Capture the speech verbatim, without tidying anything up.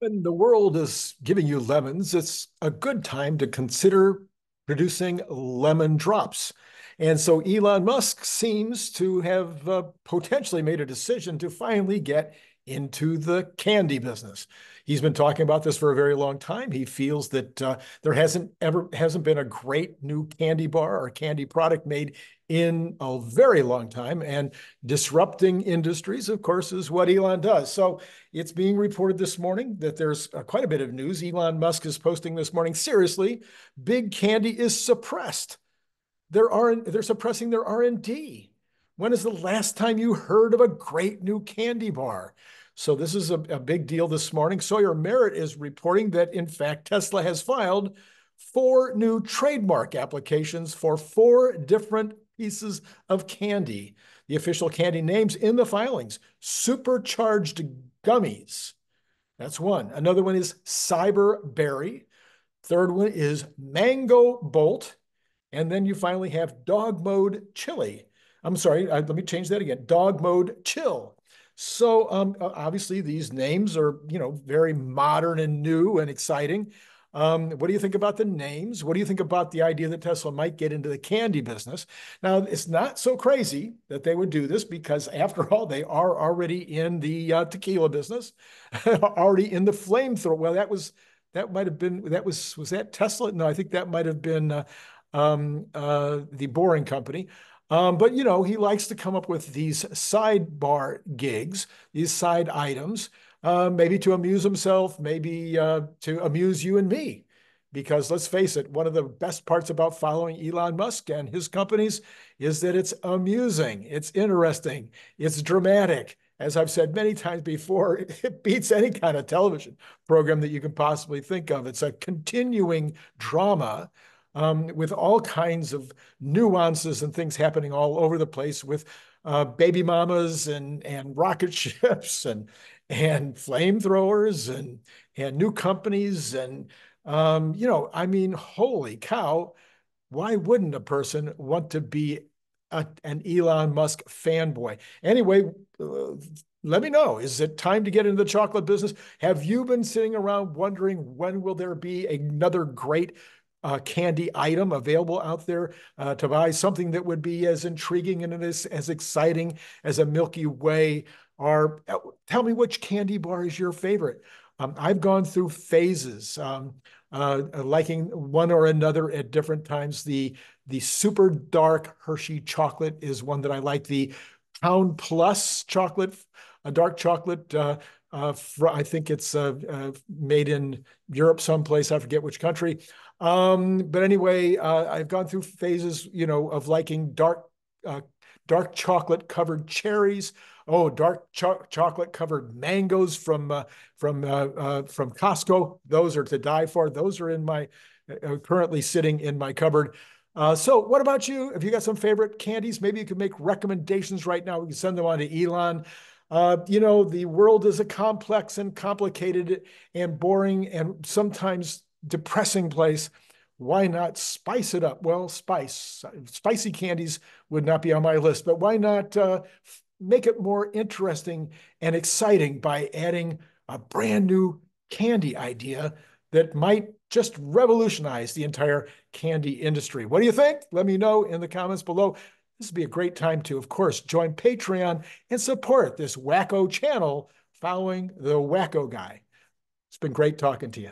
When the world is giving you lemons, it's a good time to consider producing lemon drops. And so Elon Musk seems to have uh, potentially made a decision to finally get into the candy business. He's been talking about this for a very long time. He feels that uh, there hasn't ever hasn't been a great new candy bar or candy product made in a very long time. And disrupting industries, of course, is what Elon does. So it's being reported this morning that there's uh, quite a bit of news. Elon Musk is posting this morning, seriously, big candy is suppressed. There are, they're suppressing their R and D. When is the last time you heard of a great new candy bar? So this is a, a big deal this morning. Sawyer Merritt is reporting that, in fact, Tesla has filed four new trademark applications for four different pieces of candy. The official candy names in the filings: Supercharged Gummies. That's one. Another one is Cyberberry. Third one is Mango Bolt. And then you finally have Dog Mode Chili. I'm sorry, I, let me change that again. Dog Mode Chill. So um, obviously these names are, you know, very modern and new and exciting. Um, what do you think about the names? What do you think about the idea that Tesla might get into the candy business? Now, it's not so crazy that they would do this because, after all, they are already in the uh, tequila business, already in the flamethrower. Well, that was, that might have been, that was, was that Tesla? No, I think that might have been uh, um, uh, The Boring Company. Um, but, you know, he likes to come up with these sidebar gigs, these side items, uh, maybe to amuse himself, maybe uh, to amuse you and me. Because let's face it, one of the best parts about following Elon Musk and his companies is that it's amusing, it's interesting, it's dramatic. As I've said many times before, it beats any kind of television program that you can possibly think of. It's a continuing drama. Um, with all kinds of nuances and things happening all over the place, with uh, baby mamas and and rocket ships and and flamethrowers and and new companies and um, you know, I mean, holy cow! Why wouldn't a person want to be a, an Elon Musk fanboy? Anyway, Uh, Let me know, is it time to get into the chocolate business? Have you been sitting around wondering when will there be another great uh, candy item available out there uh, to buy, something that would be as intriguing and as, as exciting as a Milky Way? Or uh, tell me which candy bar is your favorite. Um, I've gone through phases, um, uh, liking one or another at different times. The, the super dark Hershey chocolate is one that I like. The Pound Plus chocolate, a dark chocolate. Uh, uh, fr I think it's uh, uh, made in Europe someplace. I forget which country. Um, but anyway, uh, I've gone through phases, you know, of liking dark, uh, dark chocolate covered cherries. Oh, dark cho chocolate covered mangoes from uh, from uh, uh, from Costco. Those are to die for. Those are in my uh, currently sitting in my cupboard. Uh, so what about you? If you got some favorite candies, maybe you can make recommendations right now. We can send them on to Elon. Uh, you know, the world is a complex and complicated and boring and sometimes depressing place. Why not spice it up? Well, spice. Spicy candies would not be on my list, but why not uh, make it more interesting and exciting by adding a brand new candy idea that might just revolutionize the entire candy industry? What do you think? Let me know in the comments below. This would be a great time to, of course, join Patreon and support this wacko channel following the wacko guy. It's been great talking to you.